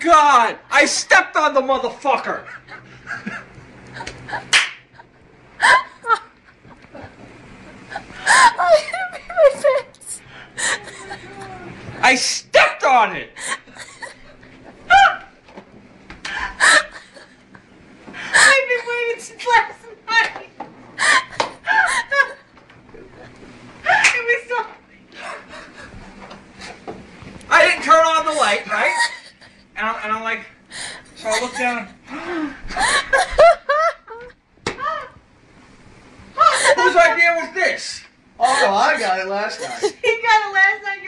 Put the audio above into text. God! I stepped on the motherfucker! I stepped on it! I've been waiting since last night! It was so... I didn't turn on the light, right? And I'm like... So I look down... Whose idea was this? Oh, no, I got it last night. He got it last night.